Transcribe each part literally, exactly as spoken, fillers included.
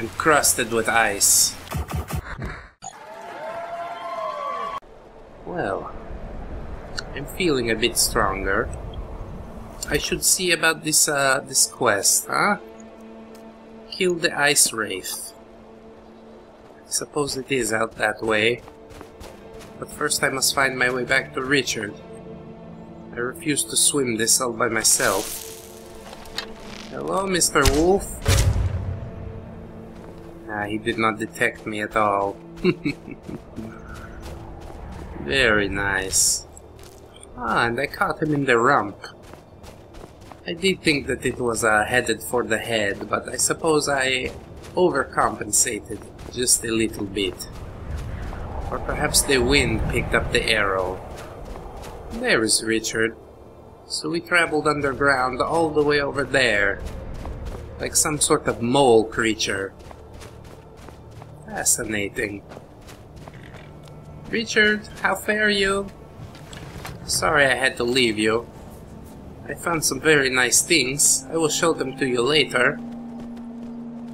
encrusted with ice. Well, I'm feeling a bit stronger. I should see about this, uh, this quest, huh? Kill the Ice Wraith. I suppose it is out that way. But first I must find my way back to Richard. I refuse to swim this all by myself. Hello, Mister Wolf. Ah, he did not detect me at all. Very nice. Ah, and I caught him in the rump. I did think that it was uh, headed for the head, but I suppose I overcompensated just a little bit. Or perhaps the wind picked up the arrow. There is Richard. So we traveled underground all the way over there, like some sort of mole creature. Fascinating. Richard, how fare you? Sorry I had to leave you. I found some very nice things. I will show them to you later.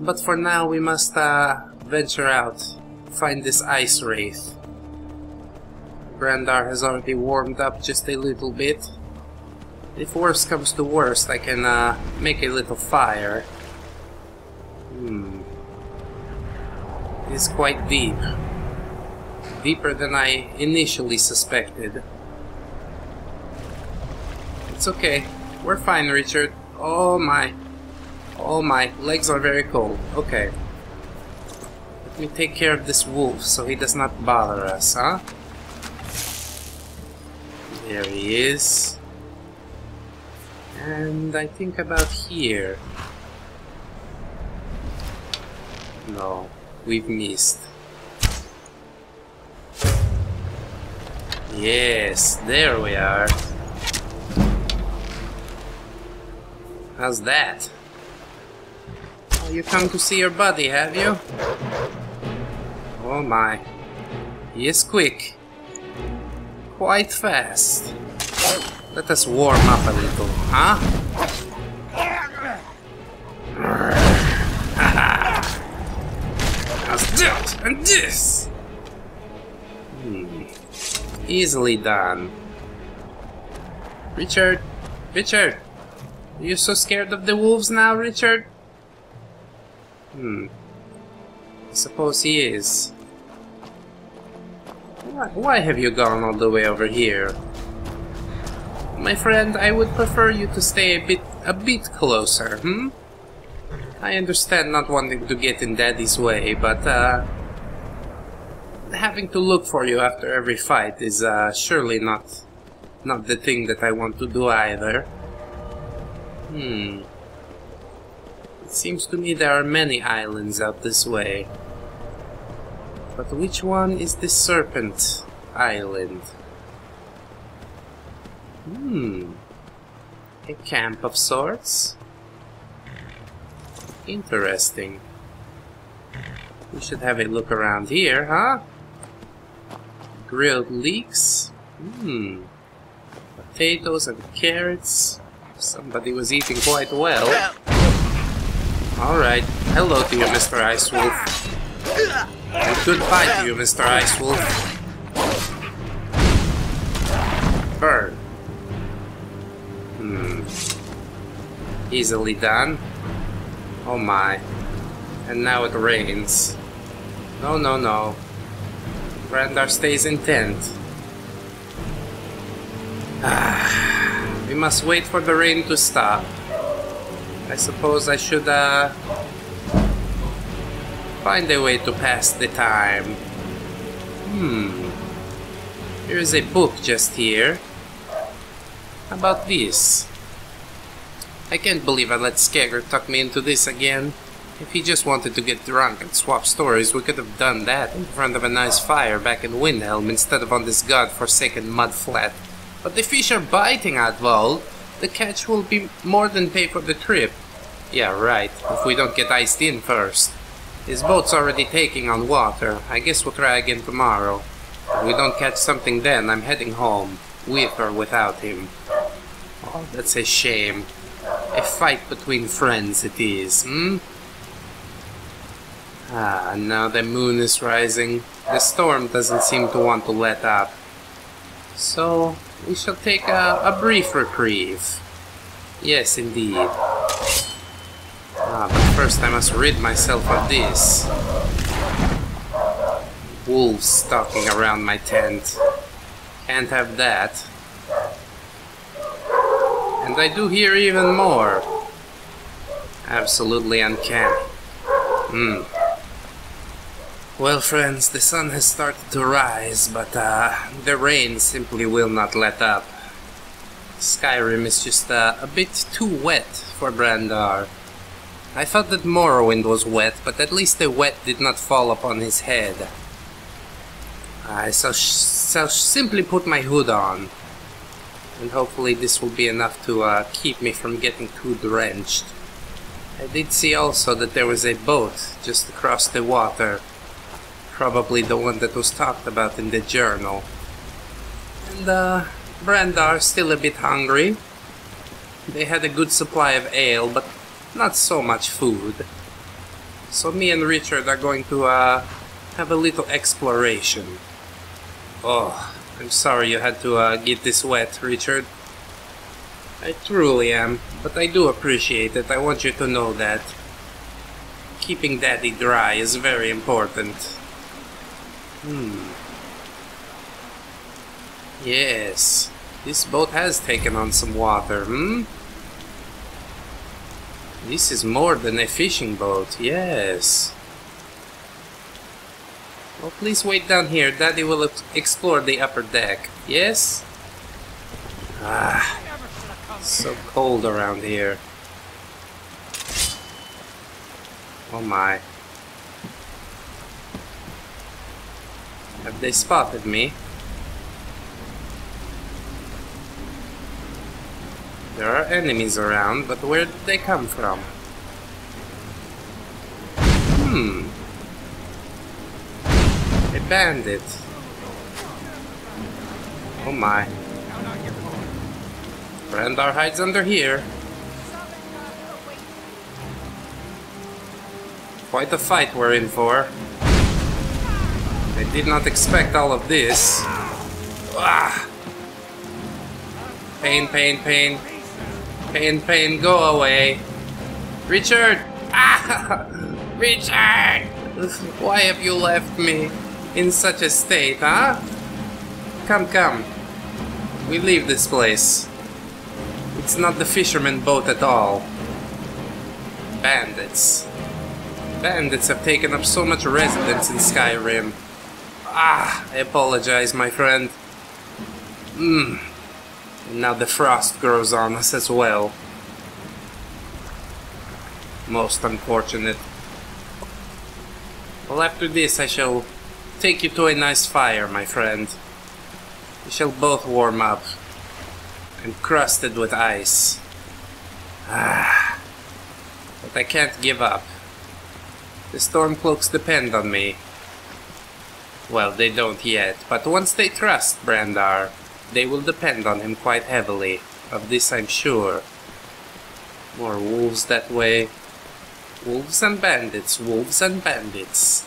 But for now we must uh, venture out, find this ice wraith. Grandar has already warmed up just a little bit. If worse comes to worst, I can uh, make a little fire. Hmm. It's quite deep. Deeper than I initially suspected. It's okay. We're fine, Richard. Oh my. Oh my. Legs are very cold. Okay. Let me take care of this wolf so he does not bother us, huh? There he is. And I think about here. No, we've missed. Yes, there we are. How's that? Oh, you come to see your buddy, have you? Oh my. He is quick. Quite fast. Let us warm up a little, huh? How's that? And this! Hmm. Easily done. Richard! Richard! Are you so scared of the wolves now, Richard? Hmm. I suppose he is. Why, why have you gone all the way over here? My friend, I would prefer you to stay a bit, a bit closer, hmm? I understand not wanting to get in Daddy's way, but, uh... having to look for you after every fight is, uh, surely not... not the thing that I want to do either. Hmm... It seems to me there are many islands out this way. But which one is the Serpent Island? Hmm, a camp of sorts? Interesting. We should have a look around here, huh? Grilled leeks? Hmm, potatoes and carrots. Somebody was eating quite well. Alright, hello to you, Mister Ice Wolf. And goodbye to you, Mister Ice Wolf. Burn. Hmm. Easily done. Oh my. And now it rains. No, no, no. Grandar stays intent. Ah, we must wait for the rain to stop. I suppose I should uh, find a way to pass the time. Hmm. There is a book just here. How about this? I can't believe I let Skegger tuck me into this again. If he just wanted to get drunk and swap stories, we could have done that in front of a nice fire back in Windhelm instead of on this godforsaken mudflat. But the fish are biting, Atvold. The catch will be more than pay for the trip. Yeah, right, if we don't get iced in first. His boat's already taking on water. I guess we'll try again tomorrow. If we don't catch something then, I'm heading home, with or without him. Oh, that's a shame. A fight between friends it is, hmm? Ah, now the moon is rising. The storm doesn't seem to want to let up. So, we shall take a, a brief reprieve. Yes, indeed. Ah, but first I must rid myself of this. Wolves stalking around my tent. Can't have that. And I do hear even more. Absolutely uncanny. Hmm. Well, friends, the sun has started to rise, but uh, the rain simply will not let up. Skyrim is just uh, a bit too wet for Brandar. I thought that Morrowind was wet, but at least the wet did not fall upon his head. I shall, sh shall simply put my hood on, and hopefully this will be enough to uh, keep me from getting too drenched. I did see also that there was a boat just across the water, probably the one that was talked about in the journal. And uh, Brandar still a bit hungry. They had a good supply of ale, but not so much food. So me and Richard are going to uh, have a little exploration. Oh, I'm sorry you had to uh, get this wet, Richard. I truly am, but I do appreciate it. I want you to know that. Keeping Daddy dry is very important. Hmm. Yes, this boat has taken on some water, hmm? This is more than a fishing boat, yes. Well, please wait down here. Daddy will explore the upper deck, yes? Ah. So cold around here. Oh my. Have they spotted me? There are enemies around, but where did they come from? Hmm. A bandit. Oh my. Brandar hides under here. Quite a fight we're in for. I did not expect all of this. Ah. Pain, pain, pain. Pain, pain, go away. Richard! Ah! Richard! Why have you left me in such a state, huh? Come, come. We leave this place. It's not the fisherman boat at all. Bandits. Bandits have taken up so much residence in Skyrim. Ah, I apologize, my friend. Mmm. Now the frost grows on us as well. Most unfortunate. Well, after this I shall take you to a nice fire, my friend. We shall both warm up. Encrusted with ice. Ah, but I can't give up. The Stormcloaks depend on me. Well, they don't yet, but once they trust Brandar, they will depend on him quite heavily. Of this I'm sure. More wolves that way. Wolves and bandits, wolves and bandits.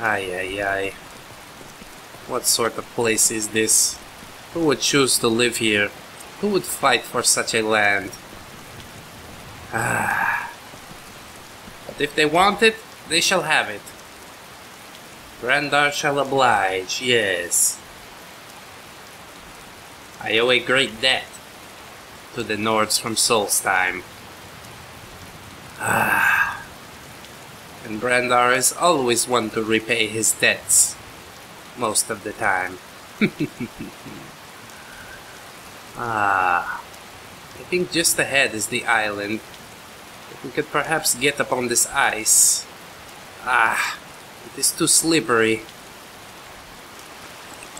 Aye, aye, aye. What sort of place is this? Who would choose to live here? Who would fight for such a land? Ah. But if they want it, they shall have it. Brandar shall oblige, yes. I owe a great debt to the Nords from Solstheim. Ah. And Brandar is always one to repay his debts. Most of the time. Ah, I think just ahead is the island. If we could perhaps get upon this ice. Ah, it is too slippery.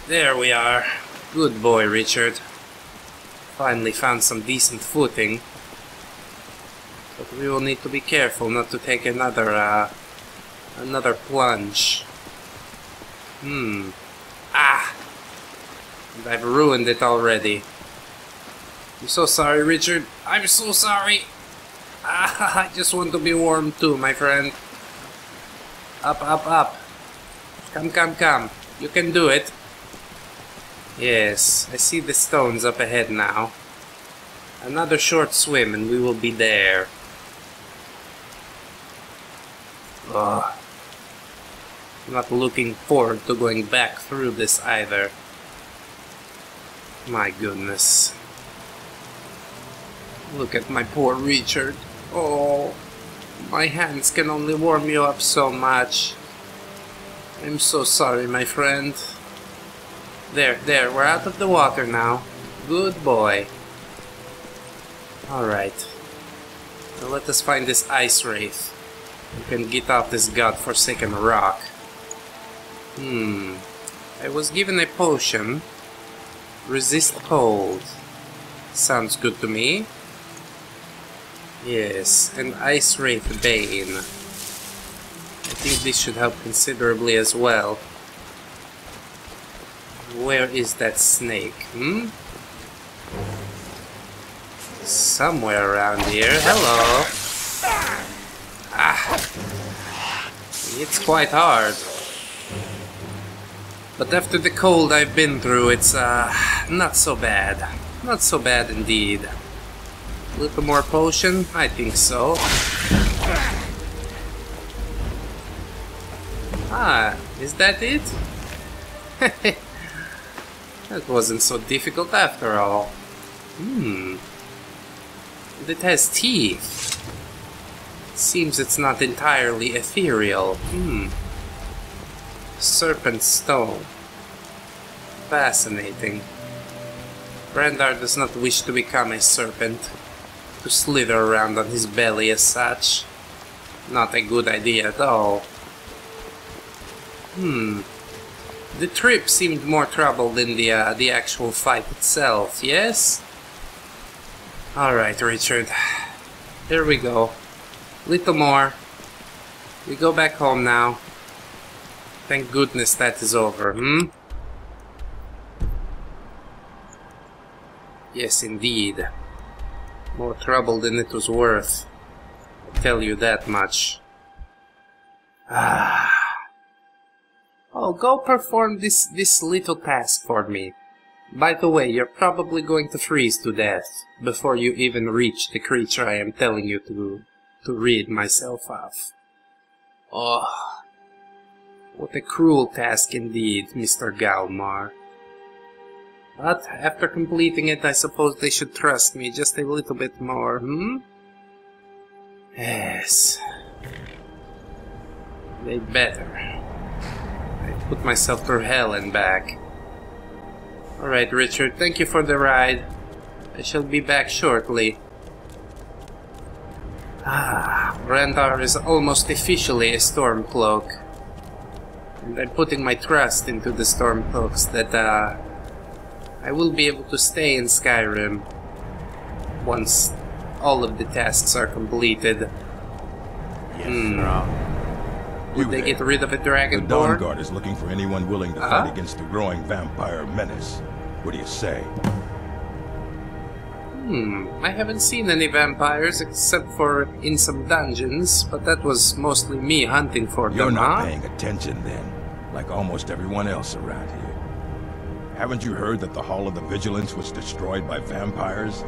There we are. Good boy, Richard. Finally found some decent footing. But we will need to be careful not to take another, uh, another plunge. Hmm. Ah! And I've ruined it already. I'm so sorry, Richard. I'm so sorry. Ah, I just want to be warm too, my friend. Up, up, up. Come, come, come. You can do it. Yes, I see the stones up ahead now. Another short swim and we will be there. Ugh. I'm not looking forward to going back through this either. My goodness. Look at my poor Richard. Oh, my hands can only warm you up so much. I'm so sorry, my friend. There, there, we're out of the water now. Good boy. Alright. Now let us find this ice wraith. We can get off this godforsaken rock. Hmm. I was given a potion. Resist cold. Sounds good to me. Yes, an ice wraith bane. I think this should help considerably as well. Where is that snake? Hmm? Somewhere around here. Hello! Ah! It's quite hard. But after the cold I've been through, it's uh, not so bad. Not so bad indeed. A little more potion? I think so. Ah, is that it? That wasn't so difficult after all. Hmm. It has teeth. Seems it's not entirely ethereal. Hmm. Serpent stone. Fascinating. Brandar does not wish to become a serpent. To slither around on his belly as such. Not a good idea at all. Hmm. The trip seemed more trouble than the, uh, the actual fight itself, yes? Alright, Richard. Here we go. Little more. We go back home now. Thank goodness that is over, hmm? Yes, indeed. More trouble than it was worth. I tell you that much. Ah. Oh, go perform this, this little task for me. By the way, you're probably going to freeze to death before you even reach the creature I am telling you to, to rid myself of. Oh, what a cruel task indeed, Mister Galmar. But after completing it, I suppose they should trust me just a little bit more, hmm? Yes. They better. I put myself through hell and back. Alright, Richard, thank you for the ride. I shall be back shortly. Ah, Brandar is almost officially a Stormcloak. And I'm putting my trust into the Stormcloaks that, uh... I will be able to stay in Skyrim once all of the tasks are completed. Yes, mm. Would you they there. Get rid of a dragon? The Dawn Guard is looking for anyone willing to uh-huh. fight against the growing vampire menace. What do you say? Hmm. I haven't seen any vampires except for in some dungeons, but that was mostly me hunting for You're them. You're not huh? paying attention then, like almost everyone else around here. Haven't you heard that the Hall of the Vigilance was destroyed by vampires?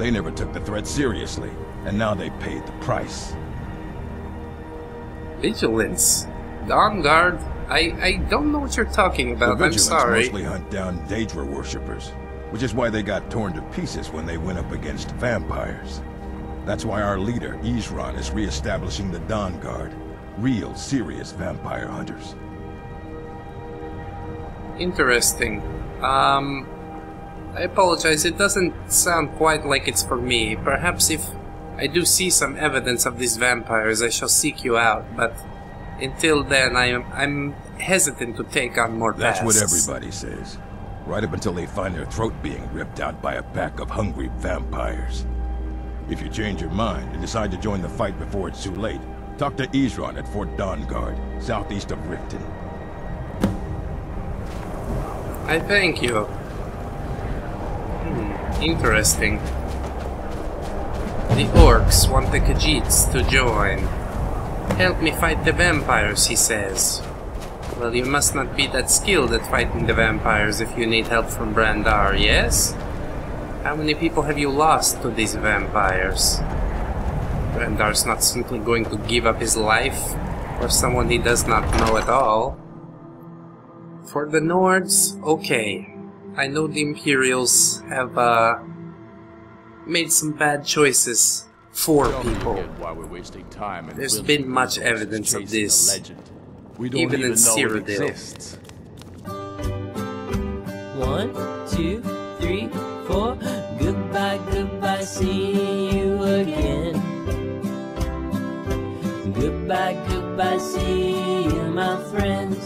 They never took the threat seriously, and now they paid the price. Vigilance? Dawn Guard? I, I don't know what you're talking about, the I'm sorry. The Vigilance mostly hunt down Daedra worshippers, which is why they got torn to pieces when they went up against vampires. That's why our leader, Izran, is re-establishing the Dawn Guard, real, serious vampire hunters. Interesting. Um, I apologize, it doesn't sound quite like it's for me. Perhaps if I do see some evidence of these vampires, I shall seek you out, but until then, I am, I'm hesitant to take on more That's tasks. That's what everybody says, right up until they find their throat being ripped out by a pack of hungry vampires. If you change your mind and decide to join the fight before it's too late, talk to Izran at Fort Dawn Guard, southeast of Riften. I thank you. Hmm, interesting. The orcs want the Khajiits to join. Help me fight the vampires, he says. Well, you must not be that skilled at fighting the vampires if you need help from Brandar, yes? How many people have you lost to these vampires? Brandar's not simply going to give up his life for someone he does not know at all. For the Nords, okay. I know the Imperials have uh, made some bad choices for people. There's been much evidence of this, even in Cyrodiil. One, two, three, four. Goodbye, goodbye, see you again. Goodbye, goodbye, see you, my friend.